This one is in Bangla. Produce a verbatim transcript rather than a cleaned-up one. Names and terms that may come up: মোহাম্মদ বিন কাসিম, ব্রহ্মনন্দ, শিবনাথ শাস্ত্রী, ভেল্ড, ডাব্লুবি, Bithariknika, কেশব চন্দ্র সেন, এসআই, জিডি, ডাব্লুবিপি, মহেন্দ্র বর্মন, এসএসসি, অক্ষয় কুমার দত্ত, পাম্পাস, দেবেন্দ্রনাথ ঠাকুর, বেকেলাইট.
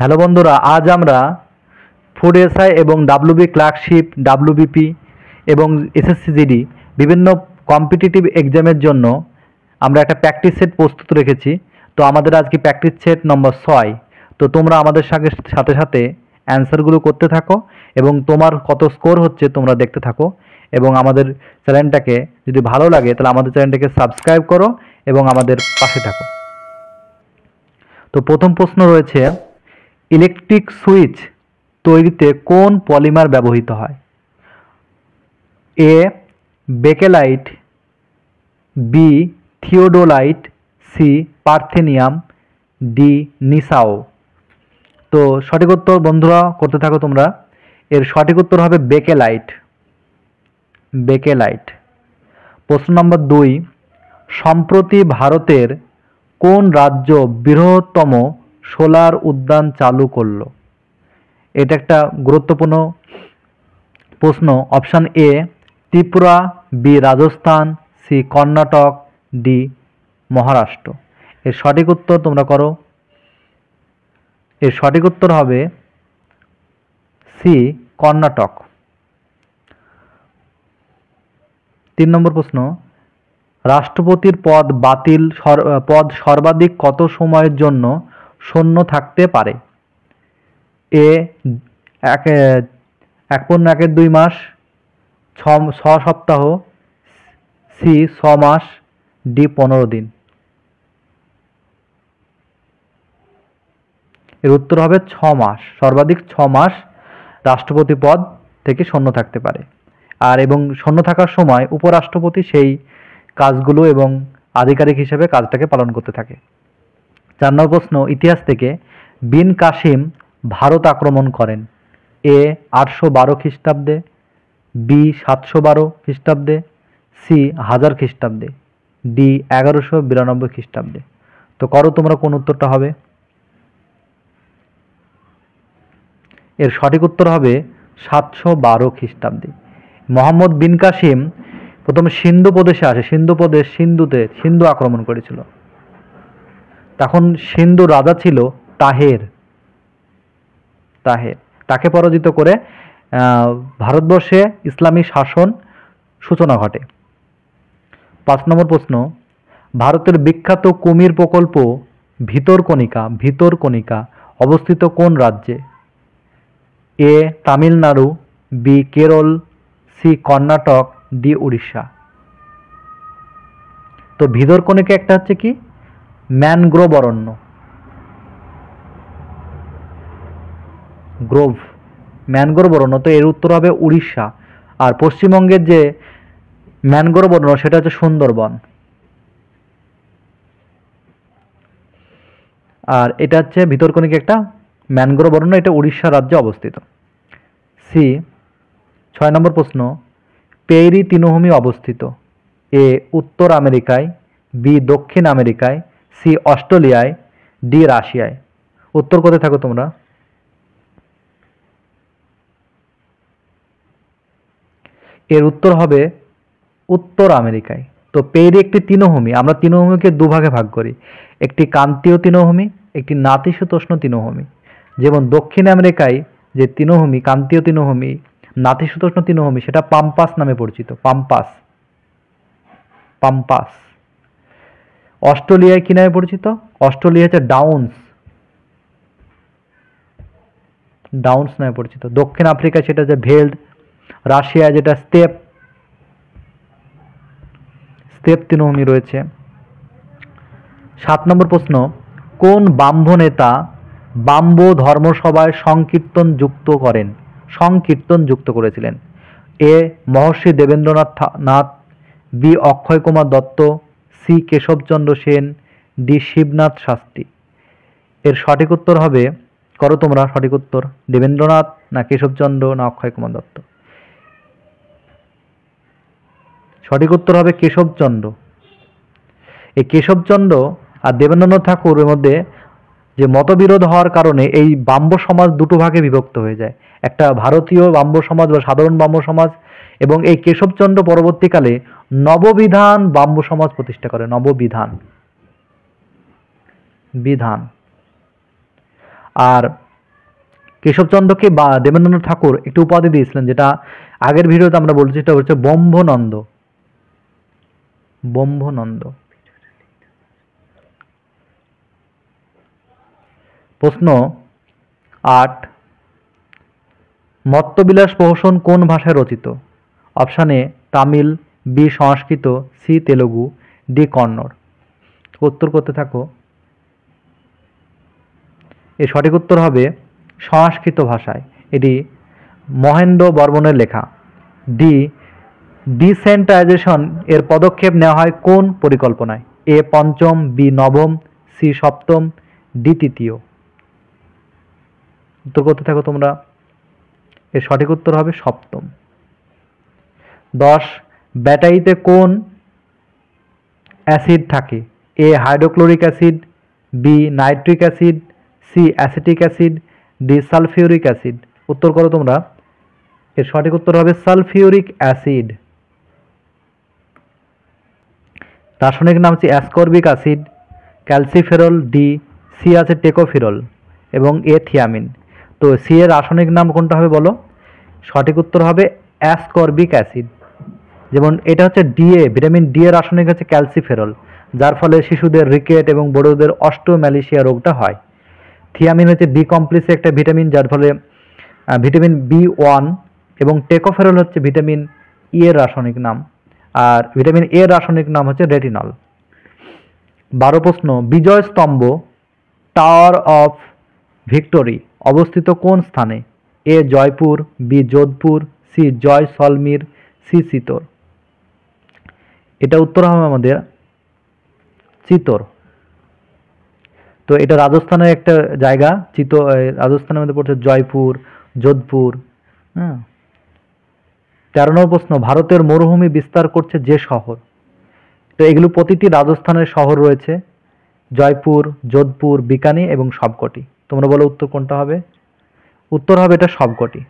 হ্যালো বন্ধুরা, আজ আমরা ফুড এসআই এবং ডাব্লুবি ক্লার্কশিপ, ডাব্লুবিপি এবং এসএসসি জিডি বিভিন্ন কম্পিটিটিভ এক্সামের জন্য আমরা একটা প্র্যাকটিস সেট প্রস্তুত রেখেছি। তো আমাদের আজকে প্র্যাকটিস সেট নম্বর ছয়। তো তোমরা আমাদের সঙ্গে সাথে সাথে অ্যান্সারগুলো করতে থাকো এবং তোমার কত স্কোর হচ্ছে তোমরা দেখতে থাকো। এবং আমাদের চ্যানেলটাকে যদি ভালো লাগে তাহলে আমাদের চ্যানেলটাকে সাবস্ক্রাইব করো এবং আমাদের পাশে থাকো। তো প্রথম প্রশ্ন রয়েছে, ইলেকট্রিক সুইচ তৈরিতে কোন পলিমার ব্যবহৃত হয়? A বেকেলাইট, B theodolite, C parthenium, D নিসাও। তো সঠিক উত্তর বন্ধুরা করতে থাকো তোমরা। এর সঠিক উত্তর হবে বেকেলাইট, বেকেলাইট। প্রশ্ন নম্বর দুই, সম্প্রতি ভারতের কোন রাজ্য বৃহত্তম সোলার উদ্যান চালু করল? এটা একটা গুরুত্বপূর্ণ প্রশ্ন। Option A Tripura, B Rajasthan, C Karnataka, D Maharashtra. এর সঠিক উত্তর তোমরা করো। এর সঠিক উত্তর হবে সি কর্ণাটক। তিন নম্বর প্রশ্ন, রাষ্ট্রপতির পদ বাতিল পদ সর্বাধিক কত সময়ের জন্য শূন্য থাকতে পারে? এ এক এক পূর্ণ একের দুই মাস, ছ ছ সপ্তাহ, সি ছ মাস, ডি পনেরো দিন। এর উত্তর হবে ছ মাস, সর্বাধিক ছ মাস রাষ্ট্রপতি পদ থেকে শূন্য থাকতে পারে। আর এবং শূন্য থাকার সময় উপরাষ্ট্রপতি সেই কাজগুলো এবং আধিকারিক হিসেবে কাজটাকে পালন করতে থাকে। চার নম্বর প্রশ্ন, ইতিহাস থেকে বিন কাসিম ভারত আক্রমণ করেন? এ আটশো বারো খ্রিস্টাব্দে, বি সাতশো বারো খ্রিস্টাব্দে, সি হাজার খ্রিস্টাব্দে, ডি এগারোশো বিরানব্বই খ্রিস্টাব্দে। তো করো তোমরা কোন উত্তরটা হবে। এর সঠিক উত্তর হবে সাতশো বারো খ্রিস্টাব্দে। মোহাম্মদ বিন কাসিম প্রথমে সিন্ধু প্রদেশে আসে, সিন্ধু প্রদেশ সিন্ধুতে সিন্ধু আক্রমণ করেছিল। তখন সিন্ধু রাজা ছিল তাহের, তাহের তাকে পরাজিত করে ভারতবর্ষে ইসলামী শাসন সূচনা ঘটে। পাঁচ নম্বর প্রশ্ন, ভারতের বিখ্যাত কুমির প্রকল্প ভিতরকণিকা ভিতরকণিকা অবস্থিত কোন রাজ্যে? A Tamil Nadu, B Kerala, C Karnataka, D Orissa. তো ভিতরকণিকা একটা হচ্ছে কি ম্যানগ্রোভ অরণ্য, গ্রোভ ম্যানগ্রোভ অরণ্য। তো এর উত্তর হবে উড়িষ্যা। আর পশ্চিমবঙ্গের যে ম্যানগ্রোভ অরণ্য সেটা হচ্ছে সুন্দরবন। আর এটা হচ্ছে ভিতরকণিকা একটা ম্যানগ্রোভ অরণ্য, এটা উড়িষ্যা রাজ্যে অবস্থিত। সি। ছয় নম্বর প্রশ্ন, পেরি তৃণভূমি অবস্থিত? এ উত্তর আমেরিকায়, বি দক্ষিণ আমেরিকায়, সি অস্ট্রেলিয়ায়, ডি রাশিয়ায়। উত্তর কোথায় থাকো তোমরা। এর উত্তর হবে উত্তর আমেরিকায়। তো পেরি একটি তৃণভূমি। আমরা তৃণভূমিকে দুভাগে ভাগ করি, একটি ক্রান্তীয় তৃণভূমি, একটি নাতিশীতোষ্ণ তৃণভূমি। যেমন দক্ষিণ আমেরিকায় যে তৃণভূমি, ক্রান্তীয় তৃণভূমি, নাতিশীতোষ্ণ তৃণভূমি, সেটা পাম্পাস নামে পরিচিত, পাম্পাস পাম্পাস। অস্ট্রেলিয়ায় কি নামে পরিচিত? অস্ট্রেলিয়া হচ্ছে ডাউন্স, ডাউন্স নামে পরিচিত। দক্ষিণ আফ্রিকায় সেটা হচ্ছে ভেল্ড। রাশিয়ায় যেটা স্টেপ, স্টেপ তৃণভূমি রয়েছে। সাত নম্বর প্রশ্ন, কোন বাম্ভ নেতা বাম্ভ ধর্মসভায় সংকীর্তন যুক্ত করেন সংকীর্তন যুক্ত করেছিলেন? A Maharshi Debendranath Nath, B অক্ষয় কুমার দত্ত, C কেশব চন্দ্র সেন, D শিবনাথ শাস্ত্রী। এর সঠিক উত্তর হবে, করো তোমরা সঠিক উত্তর, দেবেন্দ্রনাথ না কেশবচন্দ্র না অক্ষয় কুমার দত্ত। সঠিক উত্তর হবে কেশবচন্দ্র। এই কেশবচন্দ্র আর দেবেন্দ্রনাথ ঠাকুরের মধ্যে যে মতবিরোধ হওয়ার কারণে এই বাম্ব সমাজ দুটো ভাগে বিভক্ত হয়ে যায়, একটা ভারতীয় বাম্ব সমাজ বা সাধারণ বাম্ব সমাজ, এবং এই কেশবচন্দ্র পরবর্তীকালে নববিধান বাম্ব সমাজ প্রতিষ্ঠা করে, নববিধান বিধান। আর কেশবচন্দ্রকে বা দেবেন্দ্রনাথ ঠাকুর একটি উপাধি দিয়েছিলেন, যেটা আগের ভিডিওতে আমরা বলছি, সেটা হচ্ছে ব্রহ্মনন্দ। ব্রহ্মনন্দ। প্রশ্ন আট, মত্তবিলাস প্রহসন কোন ভাষায় রচিত? Option A Tamil, B Sanskrit, C Telugu, D Kannada. উত্তর করতে থাকো। এর সঠিক উত্তর হবে সংস্কৃত ভাষায়। এটি মহেন্দ্র বর্মনের লেখা। ডি ডিসেন্ট্রালাইজেশন এর পদক্ষেপ নেওয়া হয় কোন পরিকল্পনায়? এ পঞ্চম, বি নবম, সি সপ্তম, ডি তৃতীয়। উত্তর করতে থাকো তোমরা। এর সঠিক উত্তর হবে সপ্তম। দশ, ব্যাটারিতে কোন অ্যাসিড থাকে? A hydrochloric acid, B nitric acid, C acetic acid, D sulphuric acid. উত্তর করো তোমরা। এর সঠিক উত্তর হবে সালফিউরিক অ্যাসিড। রাসায়নিক নাম হচ্ছে ascorbic acid, calciferol, D, C আছে টেকোফেরল এবং এ থিয়ামিন। তো সি এর রাসায়নিক নাম কোনটা হবে বলো? সঠিক উত্তর হবে অ্যাসকর্বিক অ্যাসিড। যেমন এটা হচ্ছে ডিএ, ভিটামিন ডি এর রাসায়নিক হচ্ছে ক্যালসিফেরল, যার ফলে শিশুদের রিকেট এবং বড়দের অস্ট্রোম্যালিশিয়া রোগটা হয়। থিয়ামিন হচ্ছে বি কমপ্লেক্সে একটা ভিটামিন, যার ফলে ভিটামিন বি ওয়ান, এবং টেকোফেরল হচ্ছে ভিটামিন ই এর রাসায়নিক নাম, আর ভিটামিন এ রাসায়নিক নাম হচ্ছে রেটিনল। বারো প্রশ্ন, বিজয় স্তম্ভ টাওয়ার অফ ভিক্টোরি অবস্থিত কোন স্থানে? A Jaipur, B Jodhpur, C Jaisalmer, C Chittor. এটা উত্তর হবে আমাদের চিতোর। তো এটা রাজস্থানের একটা জায়গা, চিতো রাজস্থানের মধ্যে পড়ছে জয়পুর, যোধপুর। হ্যাঁ। তেরো নম্বর প্রশ্ন, ভারতের মরুভূমি বিস্তার করছে যে শহর? তো এগুলো প্রতিটি রাজস্থানের শহর রয়েছে, জয়পুর, যোধপুর, বিকানি এবং সবকটি। তোমরা বলো উত্তর কোনটা হবে? উত্তর হবে এটা সবকটি।